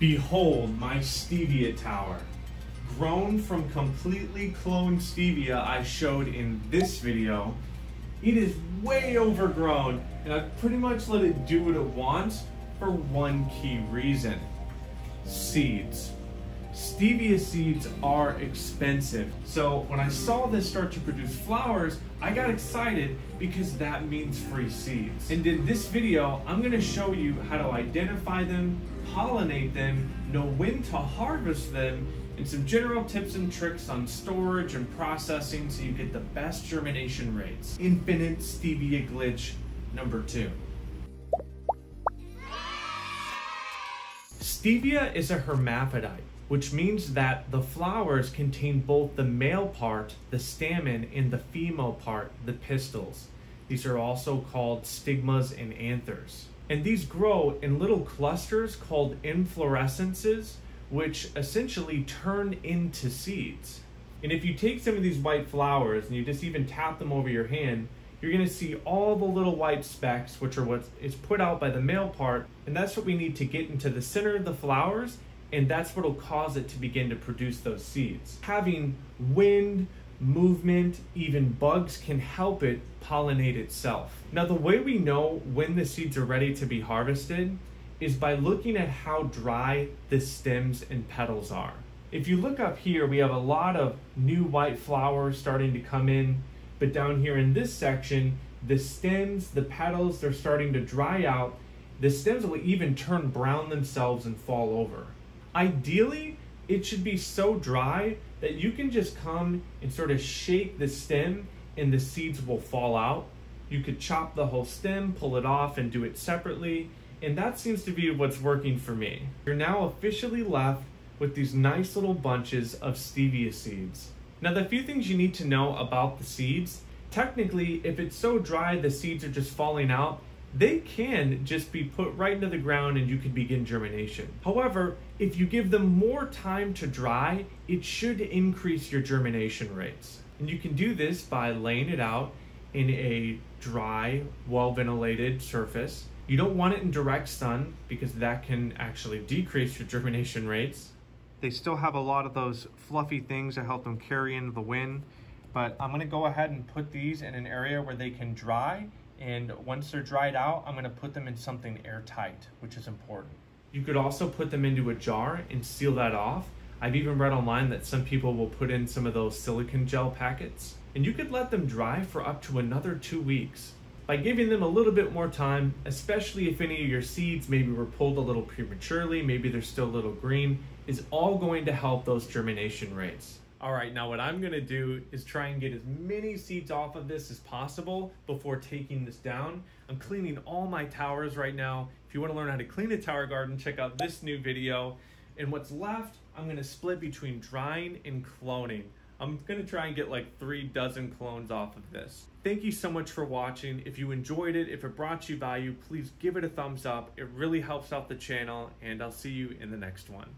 Behold my stevia tower. Grown from completely cloned stevia I showed in this video, it is way overgrown and I've pretty much let it do what it wants for one key reason. Seeds. Stevia seeds are expensive. So when I saw this start to produce flowers, I got excited because that means free seeds. And in this video, I'm gonna show you how to identify them, pollinate them, know when to harvest them, and some general tips and tricks on storage and processing so you get the best germination rates. Infinite stevia glitch number 2. Stevia is a hermaphrodite, which means that the flowers contain both the male part, the stamen, and the female part, the pistils. These are also called stigmas and anthers. And these grow in little clusters called inflorescences, which essentially turn into seeds. And if you take some of these white flowers and you just even tap them over your hand, you're gonna see all the little white specks, which are what is put out by the male part, and that's what we need to get into the center of the flowers, and that's what'll cause it to begin to produce those seeds. Having wind, movement, even bugs can help it pollinate itself. Now, the way we know when the seeds are ready to be harvested is by looking at how dry the stems and petals are. If you look up here, we have a lot of new white flowers starting to come in, but down here in this section, the stems, the petals, they're starting to dry out. The stems will even turn brown themselves and fall over. Ideally, it should be so dry that you can just come and sort of shake the stem and the seeds will fall out. You could chop the whole stem, pull it off, and do it separately. And that seems to be what's working for me. You're now officially left with these nice little bunches of stevia seeds. Now, the few things you need to know about the seeds: technically, if it's so dry the seeds are just falling out, they can just be put right into the ground and you can begin germination. However, if you give them more time to dry, it should increase your germination rates. And you can do this by laying it out in a dry, well-ventilated surface. You don't want it in direct sun because that can actually decrease your germination rates. They still have a lot of those fluffy things that help them carry into the wind, but I'm gonna go ahead and put these in an area where they can dry. And once they're dried out, I'm gonna put them in something airtight, which is important. You could also put them into a jar and seal that off. I've even read online that some people will put in some of those silicone gel packets. And you could let them dry for up to another 2 weeks. By giving them a little bit more time, especially if any of your seeds maybe were pulled a little prematurely, maybe they're still a little green, is all going to help those germination rates. All right, now what I'm gonna do is try and get as many seeds off of this as possible before taking this down. I'm cleaning all my towers right now. If you wanna learn how to clean a tower garden, check out this new video. And what's left, I'm gonna split between drying and cloning. I'm gonna try and get like 3 dozen clones off of this. Thank you so much for watching. If you enjoyed it, if it brought you value, please give it a thumbs up. It really helps out the channel, and I'll see you in the next one.